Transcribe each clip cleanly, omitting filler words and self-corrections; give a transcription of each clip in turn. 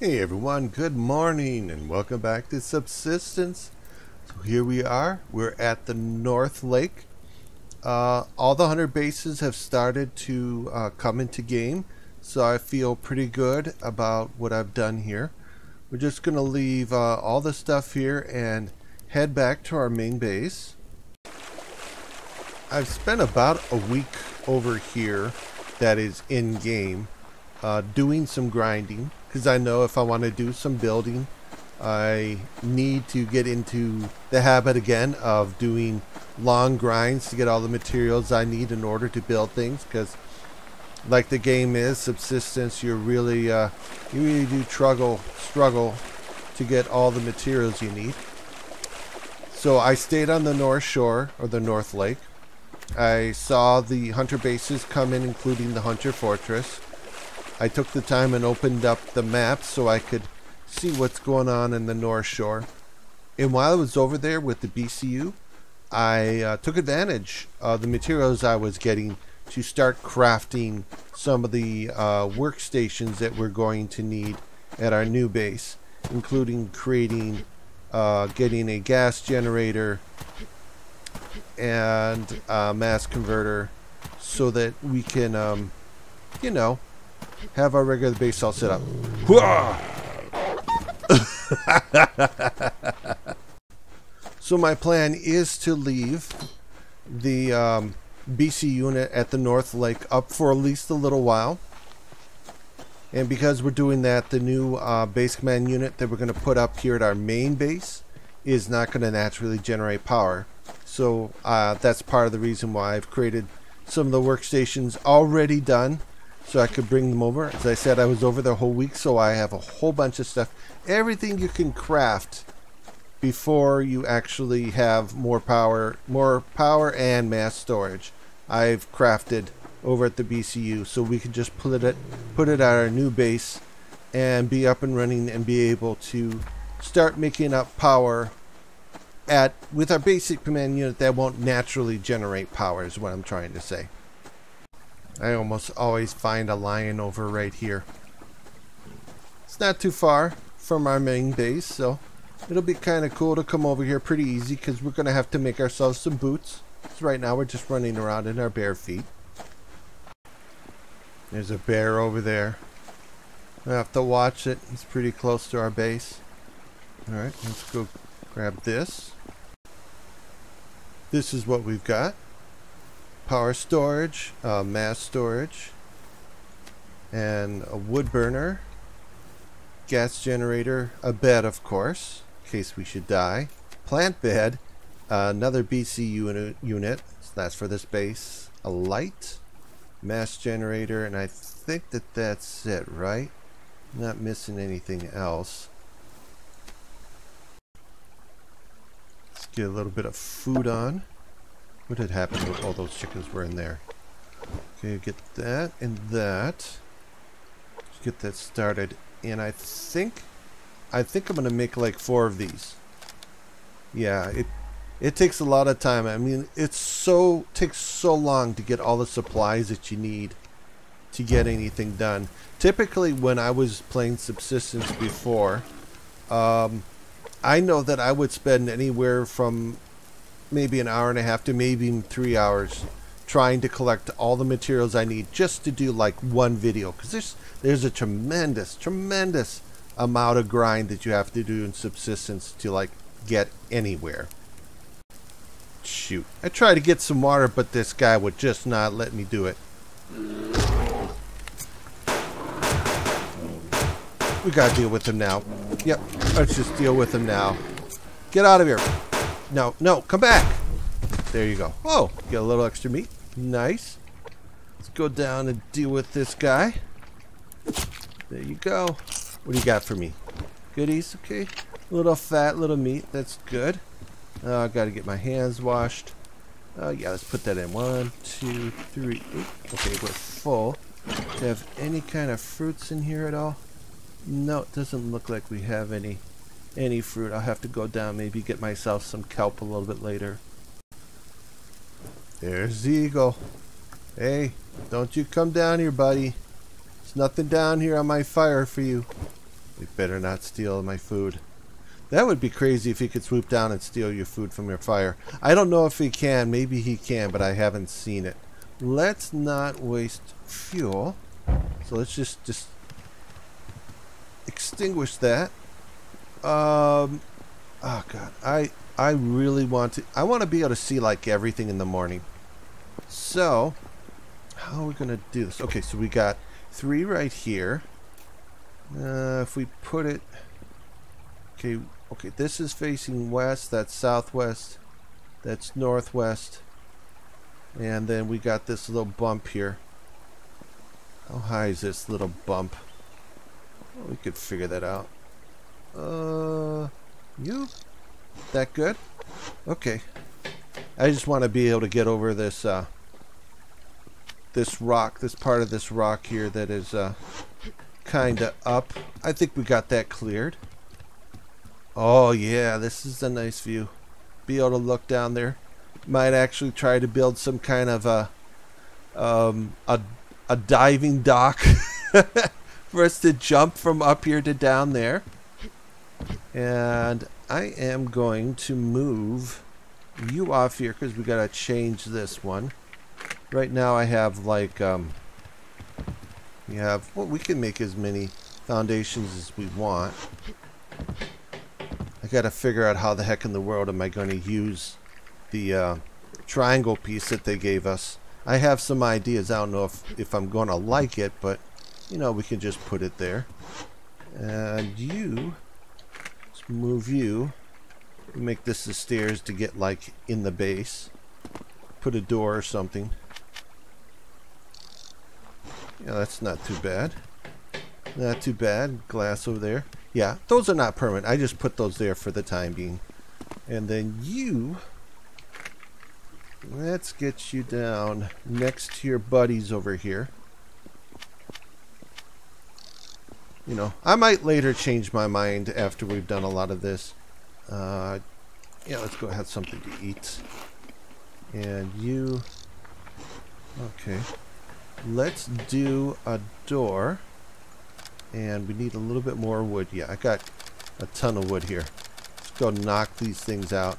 Hey everyone, good morning and welcome back to Subsistence. So here we are, we're at the North Lake. All the 100 bases have started to come into game, so I feel pretty good about what I've done here. We're just going to leave all the stuff here and head back to our main base. I've spent about a week over here, that is in game, doing some grinding, because I know if I want to do some building, I need to get into the habit again of doing long grinds to get all the materials I need in order to build things, because like the game is Subsistence, you really do struggle to get all the materials you need. So I stayed on the North Shore, or the North Lake. I saw the hunter bases come in, including the hunter fortress. I took the time and opened up the map so I could see what's going on in the North Shore. And while I was over there with the BCU, I took advantage of the materials I was getting to start crafting some of the workstations that we're going to need at our new base, including creating, getting a gas generator and a mass converter, so that we can, you know, have our regular base all set up. So my plan is to leave the BC unit at the North Lake up for at least a little while. And because we're doing that, the new base command unit that we're going to put up here at our main base is not going to naturally generate power. So that's part of the reason why I've created some of the workstations already done, so I could bring them over. As I said, I was over the whole week, so I have a whole bunch of stuff. Everything you can craft before you actually have more power and mass storage, I've crafted over at the BCU, so we can just put it at our new base and be up and running and be able to start making up power with our basic command unit that won't naturally generate power, is what I'm trying to say. I almost always find a lion over right here. It's not too far from our main base, so it'll be kind of cool to come over here pretty easy, because we're going to have to make ourselves some boots. So right now we're just running around in our bare feet. There's a bear over there. I have to watch it. He's pretty close to our base. Alright, let's go grab this. This is what we've got. Power storage, mass storage, and a wood burner, gas generator, a bed of course, in case we should die, plant bed, another BCU unit, so that's for this base, a light, mass generator, and I think that's it, right? Not missing anything else. Let's get a little bit of food on. What had happened when all those chickens were in there? Okay, get that and that. Let's get that started. And I think I'm gonna make like 4 of these. Yeah, it takes a lot of time. I mean, it takes so long to get all the supplies that you need to get anything done. Typically, when I was playing Subsistence before, I know that I would spend anywhere from maybe an hour and a half to maybe even 3 hours trying to collect all the materials I need just to do like one video, because there's a tremendous amount of grind that you have to do in Subsistence to like get anywhere. Shoot, I tried to get some water, but this guy would just not let me do it. We gotta deal with him now. Yep, let's just deal with him now. Get out of here. No, no, come back. There you go. Oh, get a little extra meat. Nice. Let's go down and deal with this guy. There you go. What do you got for me? Goodies, okay. A little fat, little meat. That's good. I gotta get my hands washed. Yeah, let's put that in. 1, 2, 3. Eight. Okay, we're full. Do we have any kind of fruits in here at all? No, it doesn't look like we have any. Any fruit. I'll have to go down, maybe get myself some kelp a little bit later. There's the eagle. Hey, don't you come down here, buddy. There's nothing down here on my fire for you. We better not steal my food. That would be crazy if he could swoop down and steal your food from your fire. I don't know if he can. Maybe he can, but I haven't seen it. Let's not waste fuel. So let's just extinguish that. Oh God, I really want to. I want to be able to see like everything in the morning. So how are we gonna do this? Okay, so we got 3 right here. If we put it. Okay, this is facing west, that's southwest, that's northwest, and then we got this little bump here. How high is this little bump? Well, we could figure that out. You? That good? Okay. I just want to be able to get over this, this rock, this part of this rock here that is, kinda up. I think we got that cleared. Oh yeah, this is a nice view. Be able to look down there. Might actually try to build some kind of a diving dock for us to jump from up here to down there. And I am going to move you off here because we gotta change this one. Right now I have like we have well, we can make as many foundations as we want. I gotta figure out how the heck in the world am I going to use the triangle piece that they gave us. I have some ideas. I don't know if I'm going to like it, but you know, we can just put it there. And you, let's move you, make this the stairs to get like in the base. Put a door or something. Yeah, that's not too bad. Not too bad. Glass over there. Yeah, those are not permanent. I just put those there for the time being. And then you, let's get you down next to your buddies over here. You know, I might later change my mind after we've done a lot of this. Yeah, let's go have something to eat. And you, okay. Let's do a door. And we need a little bit more wood. Yeah, I got a ton of wood here. Let's go knock these things out.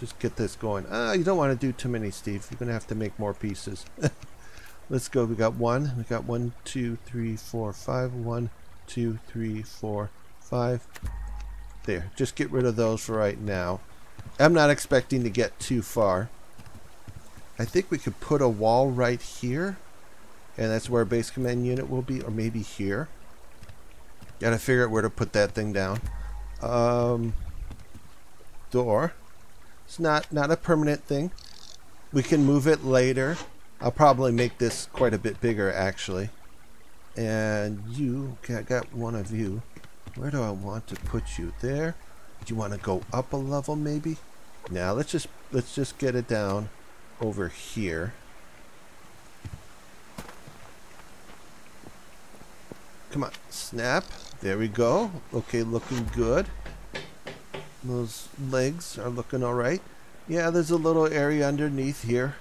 Just get this going. You don't want to do too many, Steve. You're going to have to make more pieces. Let's go. We got one. We got 1, 2, 3, 4, 5. 1, 2, 3, 4, 5. There. Just get rid of those for right now. I'm not expecting to get too far. I think we could put a wall right here. And that's where our base command unit will be. Or maybe here. Gotta figure out where to put that thing down. Door. It's not a permanent thing. We can move it later. I'll probably make this quite a bit bigger actually. And you, okay, I got one of you. Where do I want to put you? There. Do you want to go up a level maybe? Now let's just get it down over here. Come on, snap. There we go. Okay, looking good. Those legs are looking alright. Yeah, there's a little area underneath here.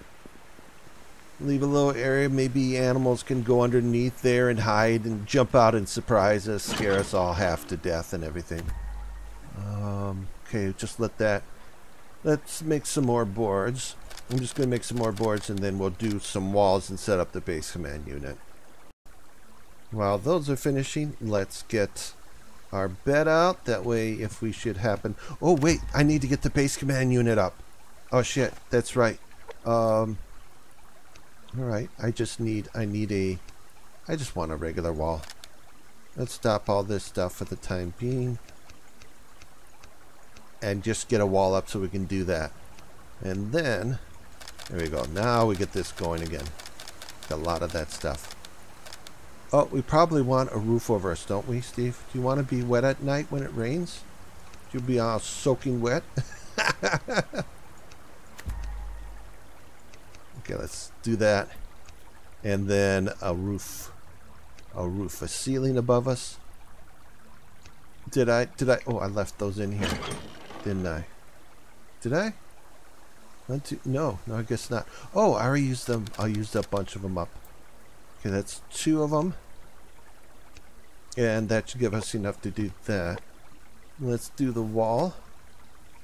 Leave a little area. Maybe animals can go underneath there and hide and jump out and surprise us, scare us all half to death and everything. Okay, just let that. Let's make some more boards. I'm just going to make some more boards and then we'll do some walls and set up the base command unit. While those are finishing, let's get our bed out. That way, if we should happen... Oh, wait. I need to get the base command unit up. Oh, shit. That's right. Alright. I just want a regular wall. Let's stop all this stuff for the time being. And just get a wall up so we can do that. And then... There we go. Now we get this going again. Got a lot of that stuff. Oh, we probably want a roof over us, don't we, Steve? Do you want to be wet at night when it rains? You'll be all soaking wet. Okay, let's do that. And then a roof. A roof. A ceiling above us. Did I? Oh, I left those in here. Didn't I? Did I? No, I guess not. Oh, I already used them. I used a bunch of them up. Okay, that's 2 of them. And that should give us enough to do that. Let's do the wall.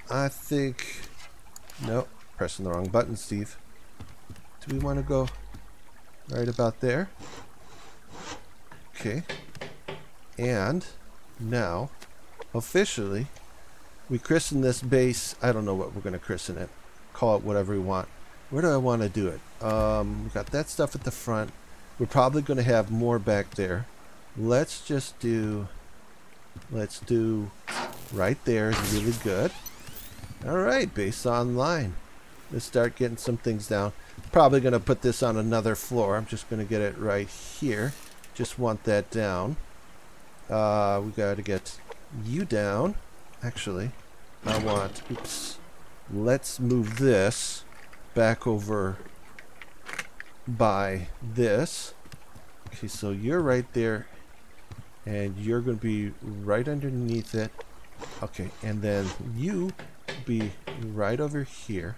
I think... Nope, pressing the wrong button, Steve. Do we want to go right about there? Okay. And now, officially, we christen this base. I don't know what we're going to christen it. Call it whatever we want. Where do I want to do it? We got that stuff at the front. We're probably going to have more back there. Let's just do... Let's do right there is really good. Alright, base online. Let's start getting some things down. Probably going to put this on another floor. I'm just going to get it right here. Just want that down. We got to get you down. Actually, I want... Oops. Let's move this back over by this. Okay, so you're right there. And you're going to be right underneath it. Okay, and then you be right over here.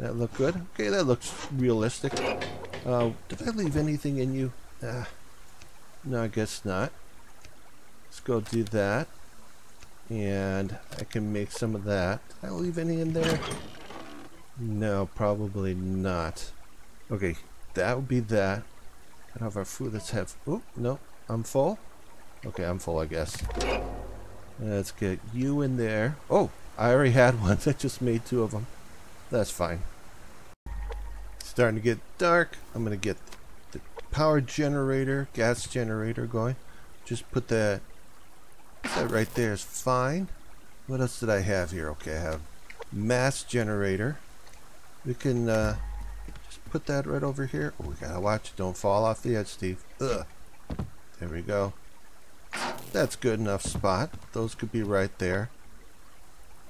That look good? Okay, that looks realistic. Did I leave anything in you? No, I guess not. Let's go do that. And I can make some of that. Did I leave any in there? No, probably not. Okay, that would be that. I have our food. Let's have... Oh, no, I'm full. Okay, I'm full, I guess. Let's get you in there. Oh, I already had one. I just made two of them. That's fine. It's starting to get dark. I'm going to get the power generator, gas generator going. Just put that... That right there is fine. What else did I have here? Okay, I have mass generator. We can just put that right over here. Oh, we gotta watch it. Don't fall off the edge, Steve. Ugh. There we go. That's good enough spot. Those could be right there.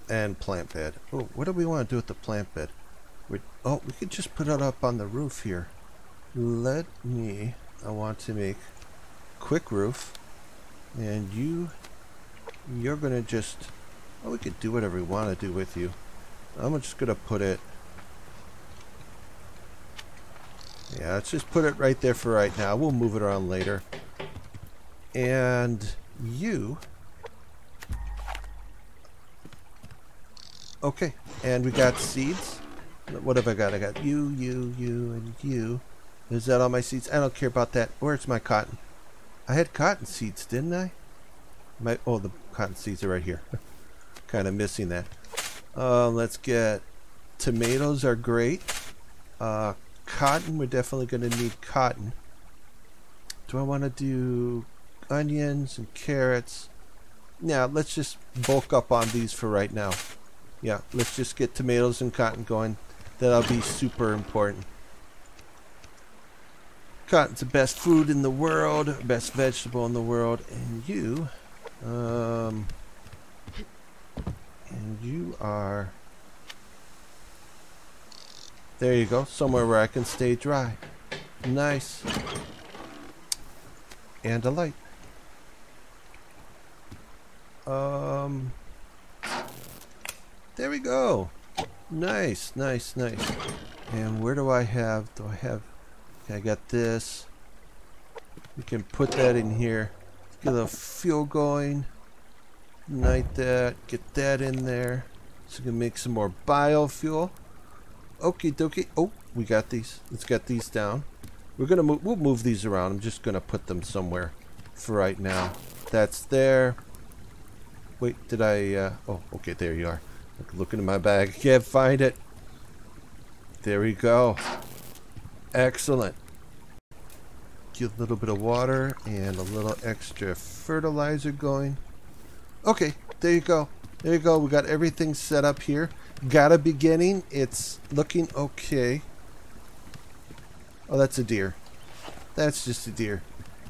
And plant bed. Oh, what do we want to do with the plant bed? We could just put it up on the roof here. I want to make quick roof. And you're gonna just... Oh, we could do whatever we want to do with you. I'm just gonna put it... Yeah, let's just put it right there for right now. We'll move it around later. And you... Okay, and we got seeds. What have I got? I got you, you, you, and you. Is that all my seeds? I don't care about that. Where's my cotton? I had cotton seeds, didn't I? Oh, the cotton seeds are right here. Kind of missing that. Let's get... Tomatoes are great. Cotton, we're definitely going to need cotton. Do I want to do onions and carrots? Now, let's just bulk up on these for right now. Yeah, let's just get tomatoes and cotton going. That'll be super important. Cotton's the best food in the world, best vegetable in the world. And you... and you are... There you go. Somewhere where I can stay dry. Nice. And a light. There we go. Nice, nice, nice. And where do I have... Okay, I got this. We can put that in here. Let's get the fuel going. Ignite that. Get that in there. So we can make some more biofuel. Okie dokie. Oh, we got these. Let's get these down. We're gonna move. We'll move these around. I'm just gonna put them somewhere for right now. That's there. Wait, did I? Oh, okay. There you are. Looking in my bag. I can't find it. There we go. Excellent. Get a little bit of water and a little extra fertilizer going. Okay, there you go. There you go. We got everything set up here. Got a beginning. It's looking okay. Oh, that's a deer. That's just a deer.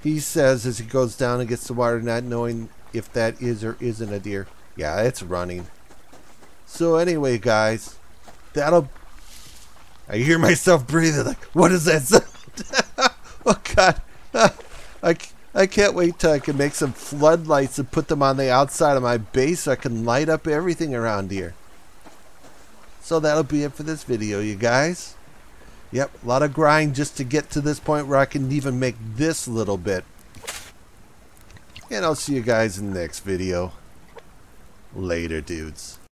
He says as he goes down and gets the water, not knowing if that is or isn't a deer. Yeah, it's running. So anyway, guys, that'll... I hear myself breathing, like, what is that sound? Oh, God. I can't wait till I can make some floodlights and put them on the outside of my base so I can light up everything around here. So that'll be it for this video, you guys. Yep, a lot of grind just to get to this point where I can even make this little bit. And I'll see you guys in the next video. Later, dudes.